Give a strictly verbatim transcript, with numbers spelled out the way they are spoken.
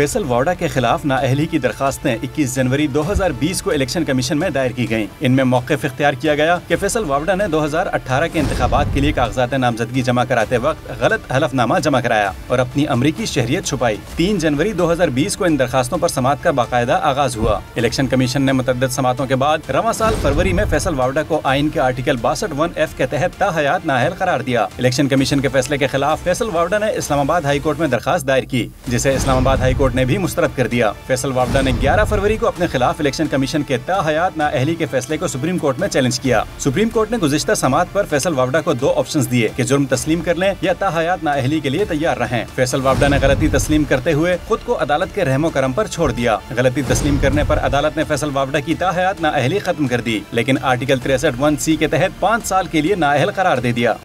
फैसल वावड़ा के खिलाफ नाअहली की दरखास्तें इक्कीस जनवरी दो हज़ार बीस को इलेक्शन कमीशन में दायर की गयी। इनमें मौक़िफ़ इख्तियार किया गया कि फैसल वावड़ा ने दो हज़ार अठारह के इंतखाबात के लिए कागजात नामजदगी जमा कराते वक्त गलत हलफनामा जमा कराया और अपनी अमरीकी शहरियत छुपाई। तीन जनवरी दो हज़ार बीस को इन दरखास्तों पर समात का बाकायदा आगाज हुआ। इलेक्शन कमीशन ने मुतअद्दिद समातों के बाद रवा साल फरवरी में फैसल वावड़ा को आइन के आर्टिकल बासठ वन एफ के तहत ताहयात नाअहल करार दिया। इलेक्शन कमीशन के फैसले के खिलाफ फैसल वावड़ा ने इस्लामाबाद हाई कोर्ट में दरखास्त दायर की, जिसे इस्लामाबाद हाई कोर्ट ने भी मुस्तरद कर दिया। फैसल वावड़ा ने ग्यारह फरवरी को अपने खिलाफ इलेक्शन कमीशन के ताहयात नाअहली के फैसले को सुप्रीम कोर्ट में चैलेंज किया। सुप्रीम कोर्ट ने गुज़िश्ता समात पर फैसल वावड़ा को दो ऑप्शंस दिए कि जुर्म तस्लीम कर लें या ताहयात नाअहली के लिए तैयार रहें। फैसल वावड़ा ने गलती तस्लीम करते हुए खुद को अदालत के रहमो करम पर छोड़ दिया। गलती तस्लीम करने पर अदालत ने फैसल वावड़ा की ताहयात नाअहली खत्म कर दी, लेकिन आर्टिकल तिरसठ वन सी के तहत पाँच साल के लिए नाअहल करार दे दिया।